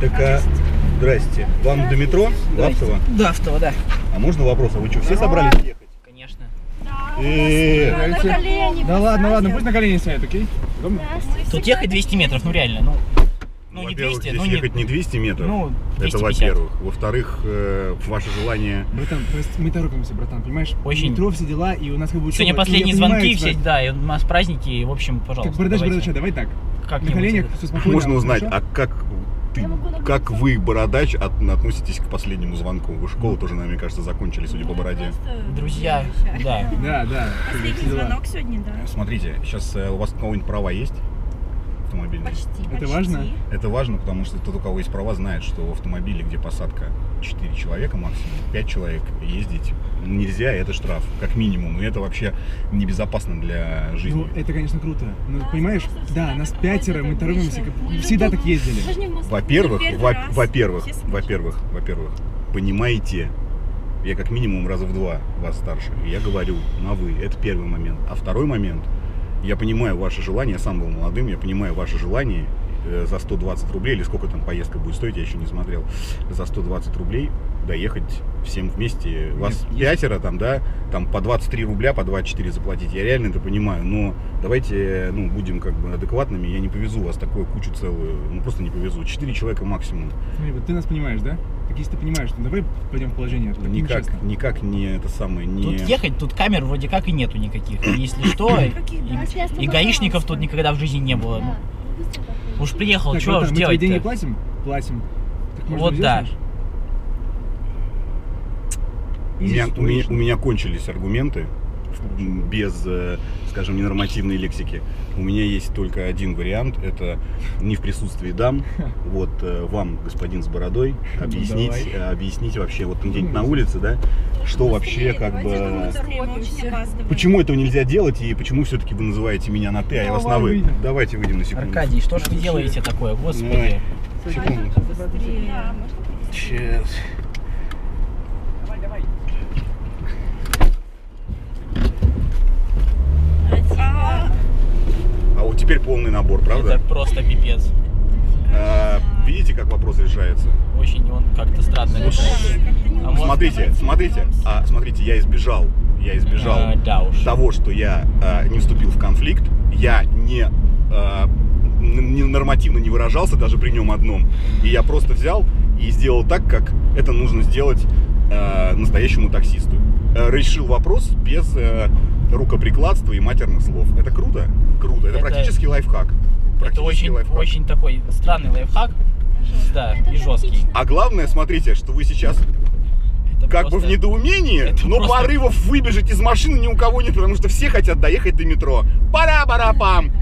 Так, здрасте. Вам до метро? До Автова? До Автова, да. А можно вопрос? А вы что, все собрались ехать? Конечно. Да ладно, ладно, пусть на колени сядет, окей? Тут ехать 200 метров, ну реально. Ну, не 200, здесь ехать не 200 метров, ну, 250. Это во-первых. Во-вторых, ваше желание... Братан, мы торопимся, братан, понимаешь? Очень. Метро, все дела, и у нас как бы... Сегодня последние звонки все, да, и у нас праздники, и в общем, пожалуйста. Так, бородач, давай так. Как на коленях, все спокойно. Можно узнать, а как вы, бородач, относитесь к последнему звонку? Вы школу тоже, мне кажется, закончили, судя по бороде. Друзья, да. Да, да. Последний звонок сегодня, да. Смотрите, сейчас у вас у кого-нибудь права есть? Почти. Это важно? Это важно, потому что тот, у кого есть права, знает, что в автомобиле, где посадка 4 человека максимум, 5 человек, ездить нельзя, это штраф, как минимум. И это вообще небезопасно для жизни. Ну, это, конечно, круто. Но, понимаешь, да, нас 5-ро, мы торопимся, всегда так ездили. Во-первых, понимаете, я как минимум раза в 2 вас старше, и я говорю на «вы». Это первый момент. А второй момент... Я понимаю ваше желание, я сам был молодым, я понимаю ваше желание за 120 рублей, или сколько там поездка будет стоить, я еще не смотрел, за 120 рублей доехать всем вместе. Вас 5-ро там, да, там по 23 рубля, по 24 заплатить, я реально это понимаю, но давайте, ну, будем как бы адекватными, я не повезу вас такую кучу целую, ну, просто не повезу, 4 человека максимум. Смотри, вот ты нас понимаешь, да? Так если ты понимаешь, ну давай пойдем в положение. Никак не это самое, не... Тут ехать, тут камер вроде как и нету никаких, если что, и гаишников тут никогда в жизни не было. Уж приехал, так, чего уж делать-то? Мы деньги платим? Платим. Так, может, вот да. У меня кончились аргументы без, скажем, ненормативной лексики. У меня есть только один вариант. Это не в присутствии дам. Вот вам, господин с бородой, объяснить вообще, вот там где-нибудь на улице, да, что вообще как бы... Почему этого нельзя делать и почему все-таки вы называете меня на «ты», а я вас на «вы». Давайте выйдем на секунду. Аркадий, что ж вы делаете такое, господи? Секунду. Сейчас. Теперь полный набор, правда? Это просто пипец. Видите, как вопрос решается? Очень он как-то странно решается. Смотрите, я избежал того, что я не вступил в конфликт, я нормативно не выражался даже при нем одном, и я просто взял и сделал так, как это нужно сделать настоящему таксисту. Решил вопрос без рукоприкладства и матерных слов. Это круто? Круто. Это практически лайфхак. Это очень такой странный лайфхак. Да, и жесткий. А главное, смотрите, что вы сейчас как бы в недоумении, но порывов выбежать из машины ни у кого нет, потому что все хотят доехать до метро. Пара-бара-пам!